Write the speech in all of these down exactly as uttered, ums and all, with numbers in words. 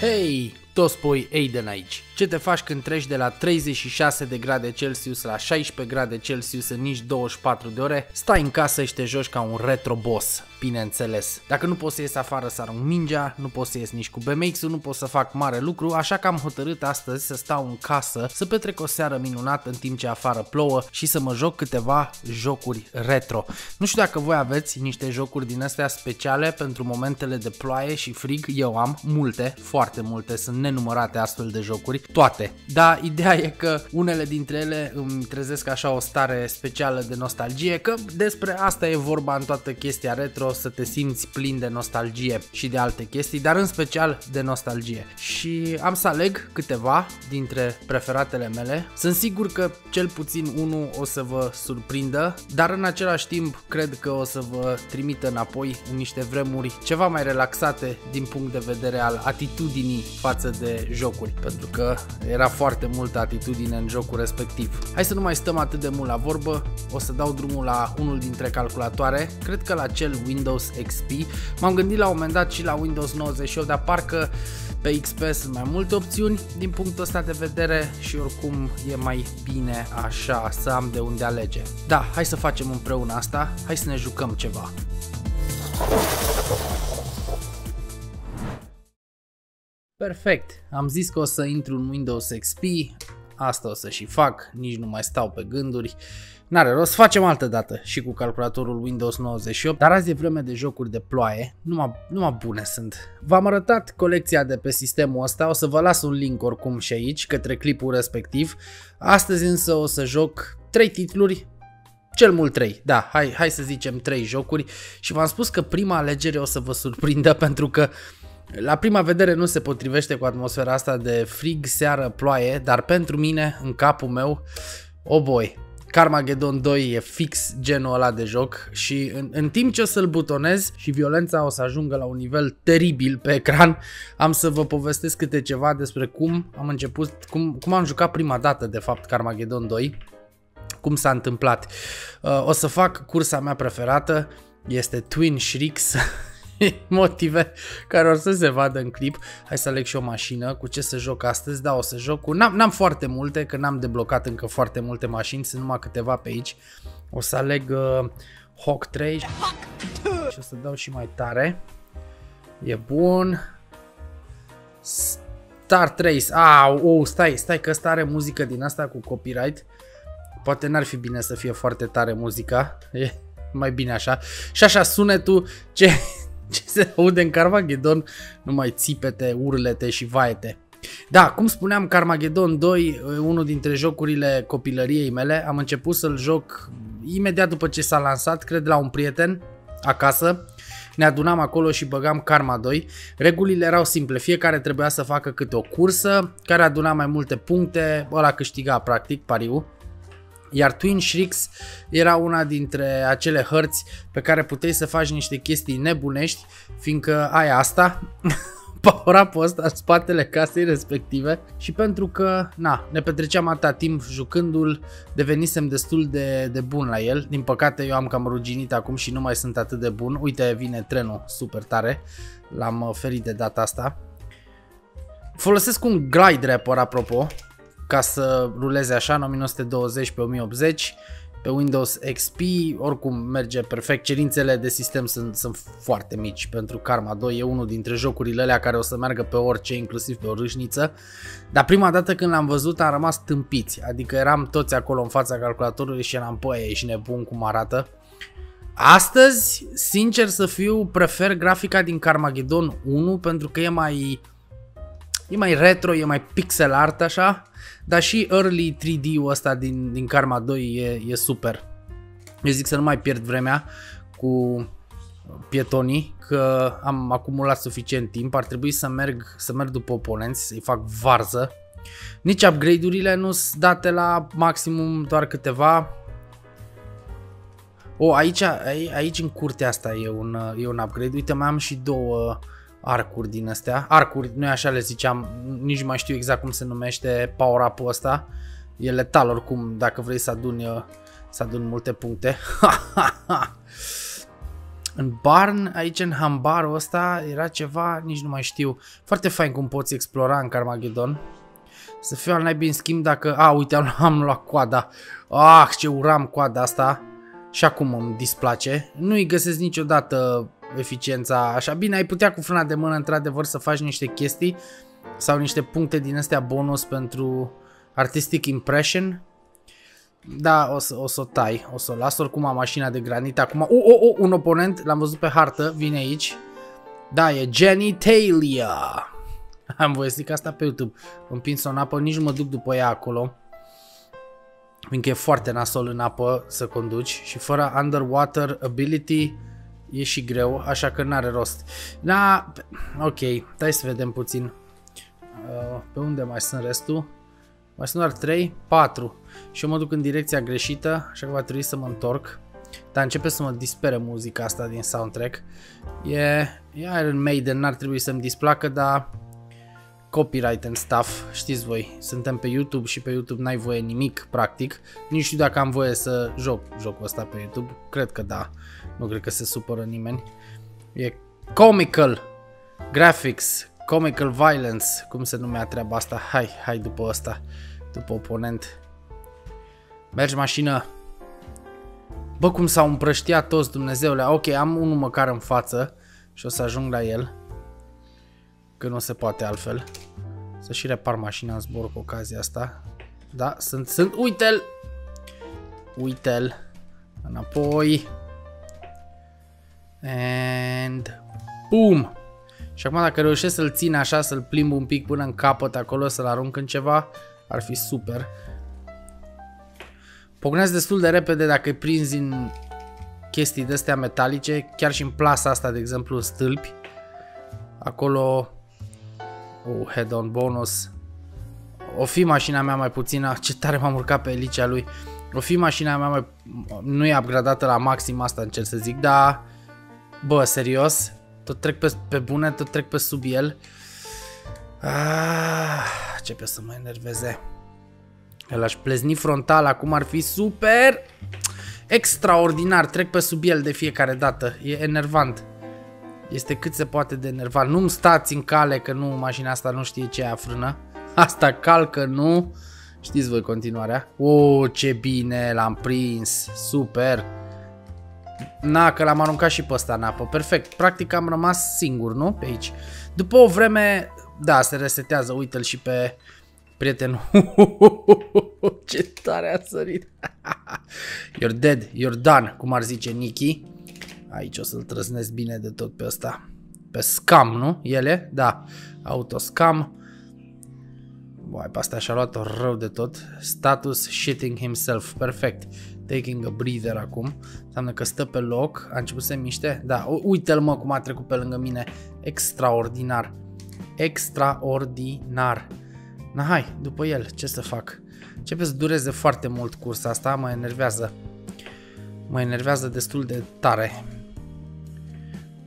Hei, dosboiaidan aici. Ce te faci când treci de la treizeci și șase de grade Celsius la șaisprezece grade Celsius în nici douăzeci și patru de ore? Stai în casă și te joci ca un retro boss, bineînțeles. Dacă nu poți să ies afară să arunc mingea, nu poți să ies nici cu B M X-ul, nu pot să fac mare lucru, așa că am hotărât astăzi să stau în casă, să petrec o seară minunată în timp ce afară plouă și să mă joc câteva jocuri retro. Nu știu dacă voi aveți niște jocuri din astea speciale pentru momentele de ploaie și frig, eu am multe, foarte multe, sunt nenumărate astfel de jocuri. Toate. Dar ideea e că unele dintre ele îmi trezesc așa o stare specială de nostalgie, că despre asta e vorba în toată chestia retro, să te simți plin de nostalgie și de alte chestii, dar în special de nostalgie. Și am să aleg câteva dintre preferatele mele. Sunt sigur că cel puțin unul o să vă surprindă, dar în același timp cred că o să vă trimită înapoi în niște vremuri ceva mai relaxate din punct de vedere al atitudinii față de jocuri, pentru că era foarte multă atitudine în jocul respectiv. Hai să nu mai stăm atât de mult la vorbă, o să dau drumul la unul dintre calculatoare, cred că la cel Windows X P. M-am gândit la un moment dat și la Windows nouăzeci și opt, dar parcă pe X P sunt mai multe opțiuni din punctul ăsta de vedere și oricum e mai bine așa să am de unde alege. Da, hai să facem împreună asta, hai să ne jucăm ceva. Perfect, am zis că o să intru în Windows X P, asta o să și fac, nici nu mai stau pe gânduri. N-are rost, facem altă dată și cu calculatorul Windows nouăzeci și opt, dar azi e vreme de jocuri de ploaie, numai, numai bune sunt. V-am arătat colecția de pe sistemul ăsta, o să vă las un link oricum și aici către clipul respectiv. Astăzi însă o să joc trei titluri. Cel mult trei, da, hai, hai să zicem trei jocuri și v-am spus că prima alegere o să vă surprindă pentru că la prima vedere nu se potrivește cu atmosfera asta de frig, seară, ploaie, dar pentru mine, în capul meu, oh boy, Carmageddon doi e fix genul ăla de joc și în, în timp ce o să-l butonez și violența o să ajungă la un nivel teribil pe ecran, am să vă povestesc câte ceva despre cum am început, cum, cum am jucat prima dată de fapt Carmageddon doi, cum s-a întâmplat. O să fac cursa mea preferată, este Twin Shrieks. Motive care or să se vadă în clip. Hai să aleg și o mașină. Cu ce să joc astăzi? Da, o să joc cu... N-am foarte multe, că n-am deblocat încă foarte multe mașini. Sunt numai câteva pe aici. O să aleg uh, Hawk trei. Și o să dau și mai tare. E bun. Star Trace. Ah, oh, stai, stai că ăsta are muzică din asta cu copyright. Poate n-ar fi bine să fie foarte tare muzica. E mai bine așa. Și așa sunetul ce... Ce se aude în Carmageddon, numai țipete, urlete și vaete. Da, cum spuneam, Carmageddon doi, unul dintre jocurile copilăriei mele, am început să-l joc imediat după ce s-a lansat, cred la un prieten acasă. Ne adunam acolo și băgam Karma doi. Regulile erau simple, fiecare trebuia să facă câte o cursă, care aduna mai multe puncte, ăla câștiga practic pariu. Iar Twin Shrieks era una dintre acele hărți pe care puteai să faci niște chestii nebunești, fiindcă ai asta, power-up-ul ăsta în spatele casei respective și pentru că, na, ne petreceam atâta timp jucându-l, devenisem destul de, de bun la el. Din păcate eu am cam ruginit acum și nu mai sunt atât de bun. Uite, vine trenul super tare, l-am ferit de data asta. Folosesc un glide wrapper, apropo, ca să ruleze așa în o mie nouă sute douăzeci pe o mie optzeci, pe Windows X P, oricum merge perfect, cerințele de sistem sunt, sunt foarte mici pentru Karma doi, e unul dintre jocurile alea care o să meargă pe orice, inclusiv pe o râșniță, dar prima dată când l-am văzut am rămas tâmpiți, adică eram toți acolo în fața calculatorului și eram, păi, ești nebun cum arată. Astăzi, sincer să fiu, prefer grafica din Carmageddon unu pentru că e mai... E mai retro, e mai pixel art așa, dar și early trei D-ul ăsta din, din Karma doi e, e super. Eu zic să nu mai pierd vremea cu pietonii, că am acumulat suficient timp, ar trebui să merg, să merg după oponenți, să-i fac varză. Nici upgrade-urile nu sunt date la maximum, doar câteva. O, aici, aici în curtea asta e un, e un upgrade, uite mai am și două... arcuri din astea, arcuri, noi așa le ziceam, nici nu mai știu exact cum se numește power-up-ul ăsta, e letal oricum dacă vrei să aduni, să aduni multe puncte. în barn, aici în hambarul ăsta era ceva, nici nu mai știu. Foarte fain cum poți explora în Carmageddon. Să fiu al naibii, în schimb, dacă... A, uite, am, am luat coada. Ah, ce uram coada asta. Și acum îmi displace. Nu-i găsesc niciodată eficiența așa. Bine, ai putea cu frâna de mână, într-adevăr, să faci niște chestii sau niște puncte din astea bonus pentru artistic impression. Da, o să o, să o tai, o să o las oricum a mașina de granit acum. O, o, o, un oponent, l-am văzut pe hartă, vine aici. Da, e genitalia. Am voie să zic asta pe YouTube. Împins-o în apă, nici nu mă duc după ea acolo, fiindcă e foarte nasol în apă să conduci și fără underwater ability e și greu, așa că n-are rost. Da, ok, hai să vedem puțin. Pe unde mai sunt restul? Mai sunt doar trei, patru. Și eu mă duc în direcția greșită, așa că va trebui să mă întorc. Dar începe să mă dispere muzica asta din soundtrack. E, e Iron Maiden, n-ar trebui să-mi displacă, dar copyright and stuff, știți voi. Suntem pe YouTube și pe YouTube n-ai voie nimic, practic. Nici știu dacă am voie să joc jocul ăsta pe YouTube. Cred că da, nu cred că se supără nimeni. E comical graphics, comical violence, cum se numea treaba asta. Hai, hai după ăsta, după oponent. Mergi, mașină. Bă, cum s-au împrăștiat toți, Dumnezeule. Ok, am unul măcar în față și o să ajung la el, că nu se poate altfel. Să și repar mașina în zbor cu ocazia asta. Da, sunt, sunt, uite-l! Uite-l! Înapoi! And... boom! Și acum dacă reușesc să-l țin așa, să-l plimb un pic până în capăt acolo, să-l arunc în ceva, ar fi super. Pocnesc destul de repede dacă prinzi în chestii de-astea metalice, chiar și în plasa asta, de exemplu, în stâlpi. Acolo, oh, head-on bonus. O fi mașina mea mai puțină, ce tare m-am urcat pe elicea lui. O fi mașina mea mai, nu e upgradată la maxim, asta încerc să zic, dar bă, serios, tot trec pe, pe bune, tot trec pe sub el. Ah, începe să mă enerveze. El aș plezni frontal, acum ar fi super extraordinar, trec pe sub el de fiecare dată, e enervant. Este cât se poate de enervant. Nu-mi stați în cale că nu, mașina asta nu știe ce e a frână. Asta calcă, nu? Știți voi continuarea. O, ce bine, l-am prins. Super. Na, că l-am aruncat și pe ăsta în apă. Perfect. Practic am rămas singur, nu? Pe aici. După o vreme, da, se resetează. Uite-l și pe prietenul. Ce tare a sărit. You're dead, you're done, cum ar zice Nicky. Aici o să-l trăznesc bine de tot pe ăsta. Pe scam, nu? Ele? Da. Autoscam. Băi, pe asta și-a luat-o rău de tot. Status shitting himself. Perfect. Taking a breather acum. Înseamnă că stă pe loc. A început să se miște. Da, uite-l mă cum a trecut pe lângă mine. Extraordinar. Extraordinar. Na, hai, după el. Ce să fac? Începe să dureze foarte mult cursa asta. Mă enervează. Mă enervează destul de tare.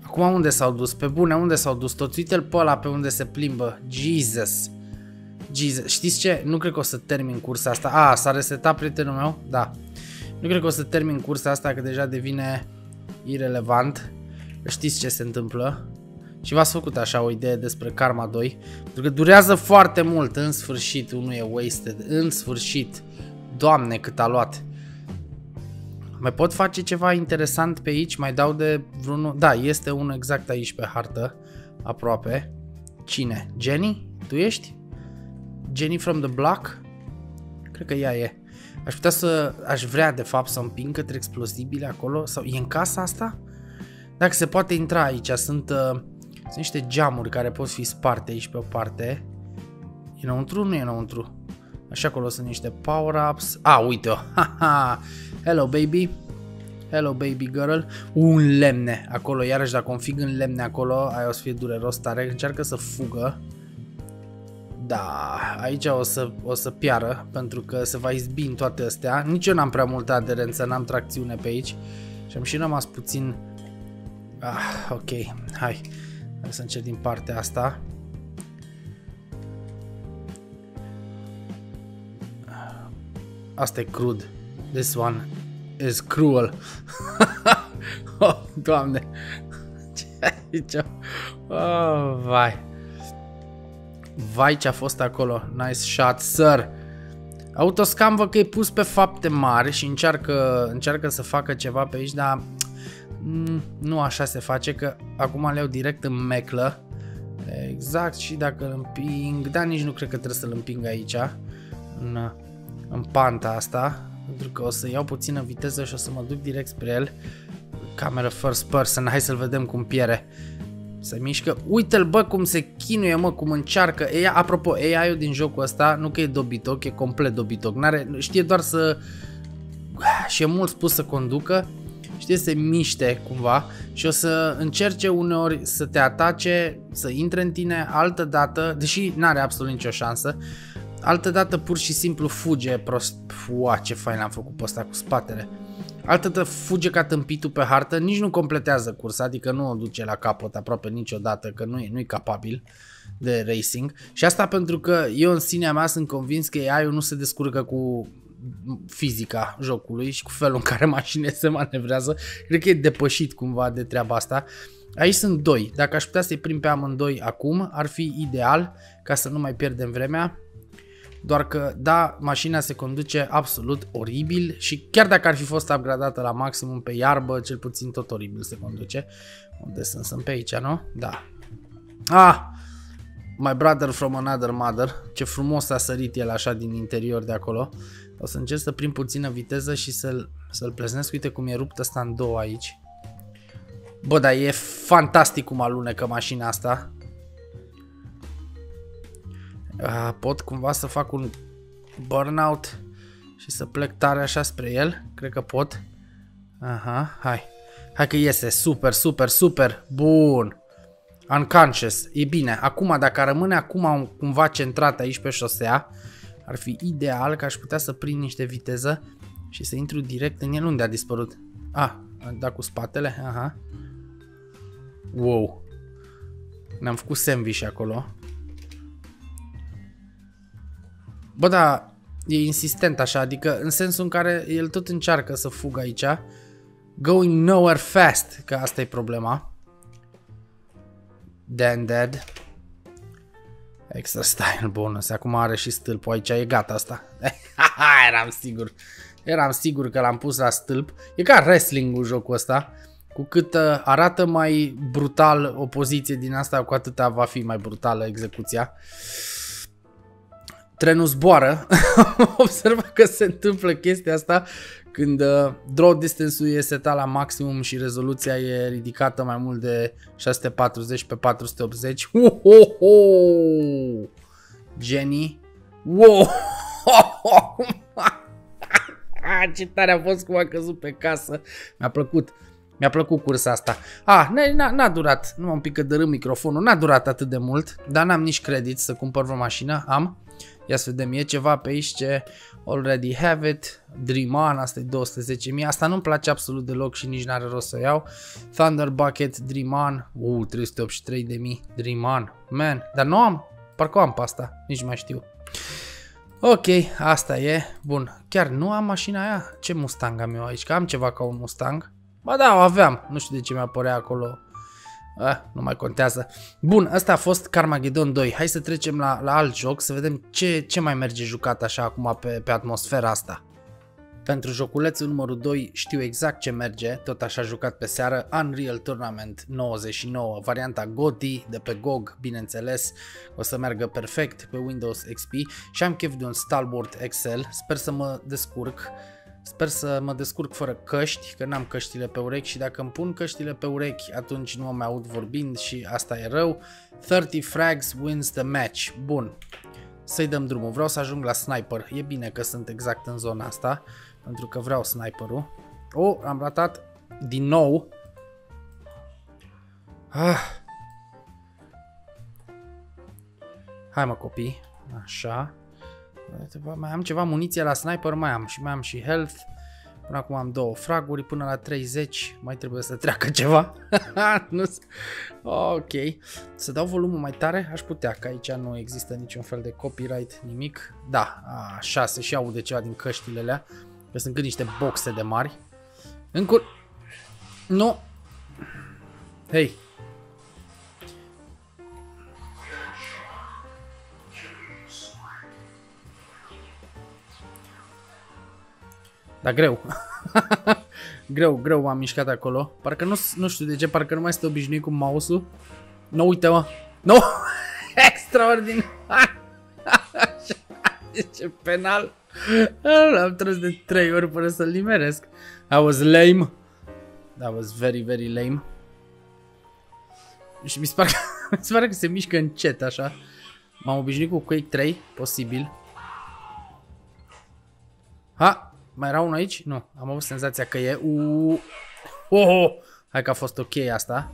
Acum unde s-au dus? Pe bune, unde s-au dus toți? Uite-l pe ăla pe unde se plimbă. Jesus. Jesus. Știți ce? Nu cred că o să termin cursa asta. A, s-a resetat prietenul meu? Da. Nu cred că o să termin cursa asta, că deja devine irelevant. Știți ce se întâmplă? Și v-ați făcut așa o idee despre Karma doi. Pentru că durează foarte mult. În sfârșit, unul e wasted. În sfârșit. Doamne, cât a luat. Mai pot face ceva interesant pe aici? Mai dau de vreunul? Da, este unul exact aici pe hartă, aproape. Cine? Jenny? Tu ești? Jenny from the block? Cred că ea e. Aș putea să... aș vrea de fapt să împing către explozibile acolo? Sau e în casa asta? Dacă se poate intra aici, sunt, uh, sunt niște geamuri care pot fi sparte aici pe o parte. E înăuntru? Nu e înăuntru. Așa, acolo sunt niște power-ups. A, uite-o. Hello, baby. Hello, baby girl. Un lemne acolo. Iarăși, dacă config în lemne acolo, aia o să fie dureros tare. Încearcă să fugă. Da, aici o să, o să piară, pentru că se va izbi în toate astea. Nici eu n-am prea multă aderență, n-am tracțiune pe aici. Și am și rămas puțin... Ah, ok, hai. Hai să încerc din partea asta. Asta e crud. This one is cruel. Oh, Doamne! Ce aici? Oh, vai! Vai ce a fost acolo! Nice shot, sir! Autoscam vă că e pus pe fapte mari și încearcă, încearcă să facă ceva pe aici, dar nu așa se face, că acum le iau direct în meclă. Exact, și dacă îl împing, dar nici nu cred că trebuie să-l împing aici, în, în panta asta, pentru că o să iau puțină viteză și o să mă duc direct spre el. Camera first person, hai să-l vedem cum piere. Se mișcă, uite-l bă cum se chinuie, mă, cum încearcă. Ei, apropo, A I-ul din jocul ăsta nu că e dobitoc, e complet dobitoc. N-are, știe doar să... și e mult spus să conducă, știe să se miște cumva și o să încerce uneori să te atace, să intre în tine, altă dată, deși n-are absolut nicio șansă, altă dată pur și simplu fuge prost. Ua, ce fain l-am făcut pe ăsta cu spatele. Altă dată fuge ca tâmpitul pe hartă, nici nu completează cursa, adică nu o duce la capăt aproape niciodată, că nu e, nu-i capabil de racing. Și asta pentru că eu în sinea mea sunt convins că A I-ul nu se descurcă cu fizica jocului și cu felul în care mașinile se manevrează. Cred că e depășit cumva de treaba asta. Aici sunt doi, dacă aș putea să-i prind pe amândoi acum, ar fi ideal ca să nu mai pierdem vremea. Doar că, da, mașina se conduce absolut oribil și chiar dacă ar fi fost upgradată la maximum pe iarbă, cel puțin tot oribil se conduce. Unde sunt? Sunt pe aici, nu? Da. Ah! My brother from another mother. Ce frumos a sărit el așa din interior de acolo. O să încerc să prind puțină viteză și să-l să-l pleznesc. Uite cum e rupt ăsta în două aici. Bă, dar e fantastic cum alunecă mașina asta. Pot cumva să fac un burnout și să plec tare așa spre el? Cred că pot. Aha, hai. Hai că iese. Super, super, super. Bun. Unconscious. E bine. Acum, dacă rămâne acum cumva centrat aici pe șosea, ar fi ideal că aș putea să prind niște viteză și să intru direct în el. Unde a dispărut? Ah, a dat cu spatele. Aha. Wow. Ne-am făcut sandwich acolo. Bă, da, e insistent așa, adică în sensul în care el tot încearcă să fugă aici. Going nowhere fast, că asta e problema. Then dead. Extra style bonus, acum are și stâlpul aici, e gata asta. Eram sigur, eram sigur că l-am pus la stâlp. E ca wrestling-ul jocul ăsta. Cu cât arată mai brutal o poziție din asta, cu atâta va fi mai brutală execuția. Trenul zboară, observă că se întâmplă chestia asta când uh, draw distance-ul e setat la maximum și rezoluția e ridicată mai mult de șase sute patruzeci pe patru sute optzeci. Uhoho! Jenny! Wow! Ce tare a fost cum a căzut pe casă! Mi-a plăcut! Mi-a plăcut cursa asta. Ah, n-a durat, nu m-am pic că dărâm microfonul, n-a durat atât de mult, dar n-am nici credit să cumpăr vreo mașină, am. Ia să vedem, e ceva pe aici ce already have it, Dream On, asta e două sute zece mii, asta nu-mi place absolut deloc și nici n-are rost să o iau. Thunder Bucket, Dream On, uh, trei sute optzeci și trei de mii, Dream On, man, dar nu am, parcă am pe asta, nici mai știu. Ok, asta e, bun, chiar nu am mașina aia, ce Mustang am eu aici, că am ceva ca un Mustang. Ba da, o aveam, nu știu de ce mi-a părea acolo. Ah, nu mai contează. Bun, asta a fost Carmageddon doi. Hai să trecem la, la alt joc, să vedem ce, ce mai merge jucat așa acum pe, pe atmosfera asta. Pentru joculețul numărul doi știu exact ce merge, tot așa jucat pe seară, Unreal Tournament nouăzeci și nouă, varianta GOTY de pe G O G, bineînțeles, o să meargă perfect pe Windows X P și am chef de un Starboard Excel, sper să mă descurc. Sper să mă descurc fără căști, că n-am căștile pe urechi și dacă îmi pun căștile pe urechi, atunci nu mă mai aud vorbind și asta e rău. treizeci frags wins the match. Bun, să-i dăm drumul. Vreau să ajung la sniper. E bine că sunt exact în zona asta, pentru că vreau sniperul. Oh, am ratat din nou. Ah. Hai mă copii, așa. Mai am ceva muniție la sniper, mai am și mai am și health. Până acum am două fraguri, până la treizeci mai trebuie să treacă ceva. Nu. Ok, să dau volumul mai tare, aș putea, că aici nu există niciun fel de copyright, nimic. Da, așa se și aude ceva din căștilele alea, că sunt cât niște boxe de mari. Încă Nu! Hei! Dar greu. greu, greu m-am mișcat acolo. Parcă nu, nu știu de ce, parcă nu mai sunt obișnuit cu mouse-ul. Nu, uite mă! Nu! Extraordinar! Ce penal! L-am tras de trei ori fără să-l nimeresc. That was lame. That was very, very lame. Și mi se pare că, mi se pare că se mișcă încet, așa. M-am obișnuit cu Quake trei, posibil. Ha! Mai era unul aici? Nu, am avut senzația că e... Uuu! Oho! Hai că a fost ok asta.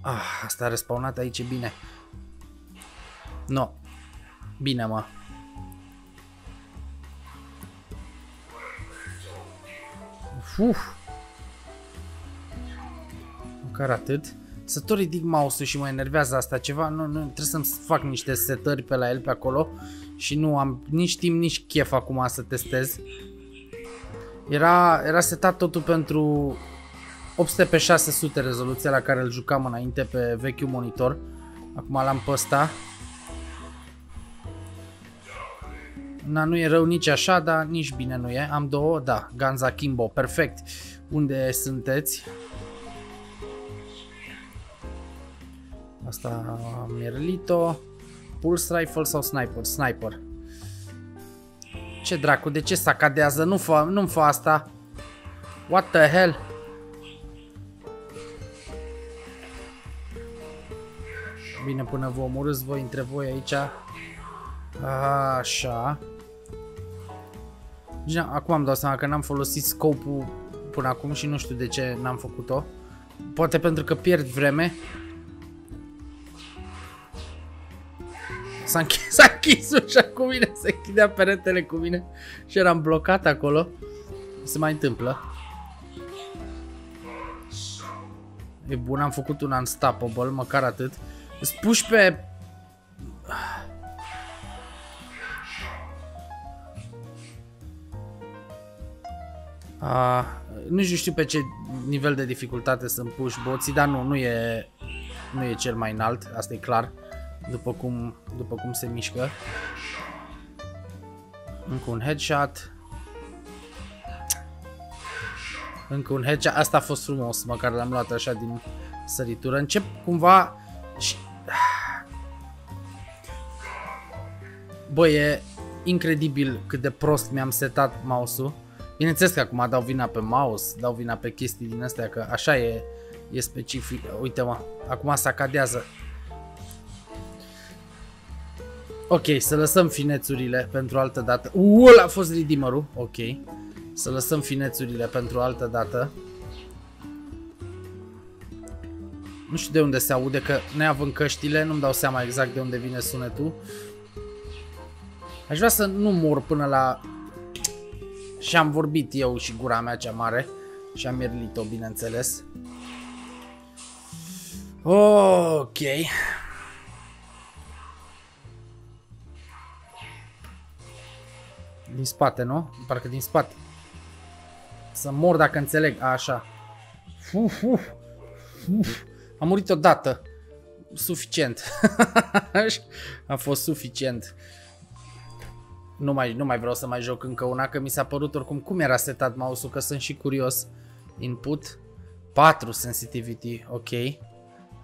Ah, asta a respawnat aici, e bine. No. Bine, mă. Uf. Măcar atât. Să tot ridic mouse-ul și mă enervează asta ceva. Nu, nu, trebuie să-mi fac niște setări pe la el, pe acolo. Și nu am nici timp, nici chef acum să testez. Era, era setat totul pentru opt sute pe șase sute rezoluția la care îl jucam înainte pe vechiul monitor. Acum l-am pe ăsta. Na, nu e rău nici așa, dar nici bine nu e. Am două, da, Ganza Kimbo, perfect. Unde sunteți? Asta am erlit-o. Pulse Rifle sau Sniper? Sniper. Ce dracu, de ce sacadează? Nu fă, nu-mi fă asta. What the hell? Bine, până vă omorâți voi între voi aici. Așa. Acum am dat seama că n-am folosit scope-ul până acum și nu știu de ce n-am făcut-o. Poate pentru că pierd vreme. S-a închis, închis ușa cu mine, se închidea peretele cu mine și eram blocat acolo. Se mai întâmplă. E bun, am făcut un unstoppable, măcar atât. Îți puși pe... Uh, nu știu pe ce nivel de dificultate sunt puși boții, dar nu, nu e, nu e cel mai înalt, asta e clar, după cum, după cum se mișcă. Încă un headshot. Încă un headshot, asta a fost frumos, măcar l-am luat așa din săritură. Încep cumva și... Bă, e incredibil cât de prost mi-am setat mouse-ul. Bineînțeles că acum dau vina pe mouse, dau vina pe chestii din astea, că așa e, e specific. Uite mă, acum sacadează. Ok, să lăsăm finețurile pentru altă dată. Uuu, a fost redeemerul, ok. Să lăsăm finețurile pentru altă dată. Nu știu de unde se aude, că neavând căștile, nu-mi dau seama exact de unde vine sunetul. Aș vrea să nu mor până la... Și am vorbit eu și gura mea cea mare și am erlit-o, bineînțeles. Ok. Din spate, nu? Parcă din spate. Să mor dacă înțeleg. A, așa. Uf, uf, uf. Am murit odată. Suficient. A fost suficient. Nu mai, nu mai vreau să mai joc încă una, că mi s-a părut oricum cum era setat mouse-ul, că sunt și curios. Input patru sensitivity, ok. I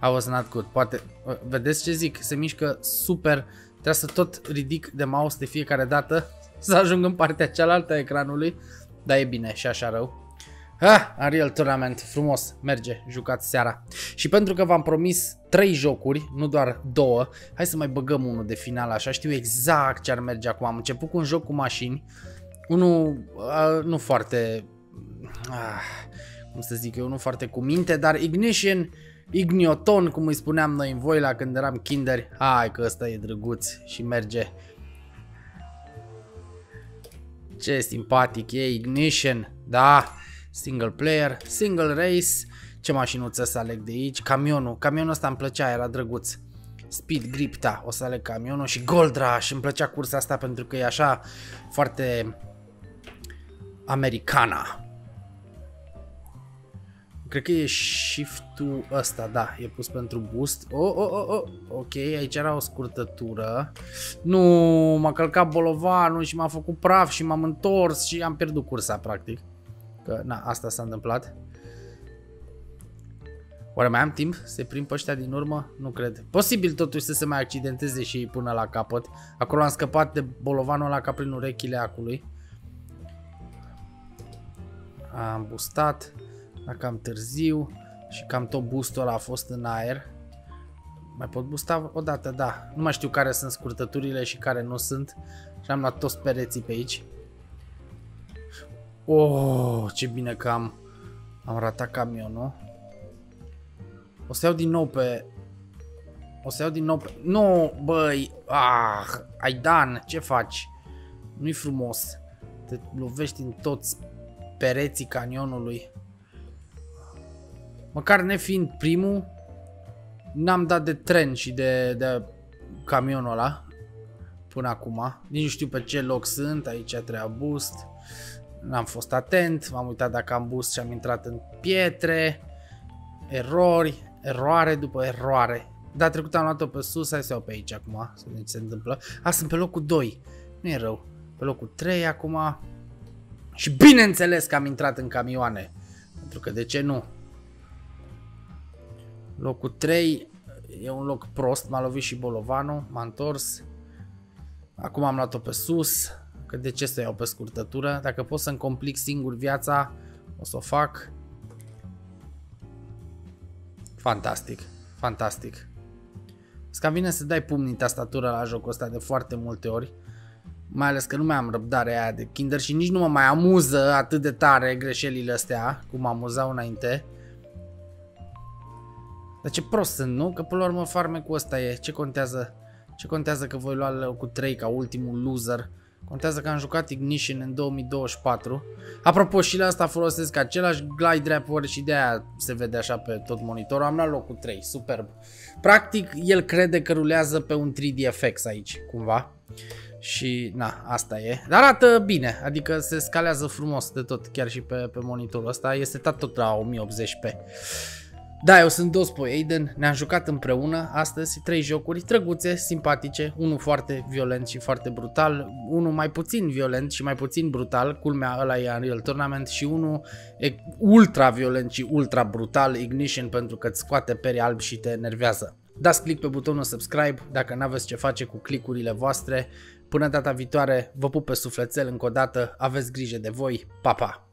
was not good, poate, vedeți ce zic, se mișcă super, trebuie să tot ridic de mouse de fiecare dată, să ajung în partea cealaltă a ecranului, dar e bine și așa rău. Ah, Unreal Tournament, frumos, merge, jucați seara. Și pentru că v-am promis trei jocuri, nu doar două, hai să mai băgăm unul de final așa, știu exact ce ar merge acum. Am început cu un joc cu mașini, unul uh, nu foarte, uh, cum să zic eu, nu foarte cu minte, dar Ignition, Ignioton, cum îi spuneam noi în Voila când eram kinderi, hai că ăsta e drăguț și merge. Ce simpatic e Ignition, da. Single player, single race. Ce mașinuță să aleg de aici? Camionul, camionul ăsta îmi plăcea, era drăguț. Speed Gripta, o să aleg camionul. Și Gold Rush, îmi plăcea cursa asta pentru că e așa foarte americana. Cred că e shift-ul ăsta, da, e pus pentru boost. Oh, oh, oh, oh. Ok, aici era o scurtătură. Nu, m-a călcat bolovanul și m-a făcut praf și m-am întors și am pierdut cursa, practic. Că, na, asta s-a întâmplat. Oare mai am timp să prind pe ăștia din urmă? Nu cred. Posibil totuși să se mai accidenteze și până la capăt. Acolo am scăpat de bolovanul ăla ca prin urechile acului. Am boostat, dar cam târziu și cam tot boostul ăla a fost în aer. Mai pot boosta o dată, da. Nu mai știu care sunt scurtăturile și care nu sunt. Și am luat toți pereții pe aici. Oh, ce bine că am, am ratat camionul. O să iau din nou pe... O să iau din nou pe... Nu, băi! Ah, Aidan, ce faci? Nu-i frumos. Te lovești în toți pereții canionului. Măcar nefiind primul, n-am dat de tren și de, de camionul ăla până acum. Nici nu știu pe ce loc sunt. Aici trebuia boost. N-am fost atent. M-am uitat dacă am boost și am intrat în pietre. Erori. Eroare după eroare. Da, trecut am luat-o pe sus, hai să iau pe aici acum, să vedem ce se întâmplă. A, sunt pe locul doi, nu e rău. Pe locul trei acum. Și bineînțeles că am intrat în camioane, pentru că de ce nu? Locul trei e un loc prost, m-a lovit și bolovanul, m-a întors. Acum am luat-o pe sus, că de ce să iau pe scurtătură? Dacă pot să-mi complic singur viața, o să o fac. Fantastic, fantastic. Scam vine să dai pumnii tastatura la jocul ăsta de foarte multe ori. Mai ales că nu mai am răbdarea aia de kinder și nici nu mă mai amuză atât de tare greșelile astea, cum mă amuzau înainte. Dar ce prost sunt, nu? Că până la urmă farmecul ăsta e. Ce contează? Ce contează că voi lua locul trei ca ultimul loser? Contează că am jucat Ignition în două mii douăzeci și patru. Apropo, și la asta folosesc același glide wrapper și de aia se vede așa pe tot monitorul. Am luat locul trei, superb. Practic, el crede că rulează pe un trei D F X aici, cumva. Și, na, asta e. Dar arată bine, adică se scalează frumos de tot, chiar și pe, pe monitorul ăsta. Este setat tot la o mie optzeci p. Da, eu sunt dosboiaidan, ne-am jucat împreună astăzi trei jocuri drăguțe, simpatice, unul foarte violent și foarte brutal, unul mai puțin violent și mai puțin brutal, culmea ăla e Unreal Tournament, și unul ultra violent și ultra brutal, Ignition, pentru că îți scoate peri albi și te enervează. Dați click pe butonul subscribe dacă n-aveți ce face cu clicurile voastre. Până data viitoare, vă pup pe sufletel încă o dată, aveți grijă de voi, pa, pa!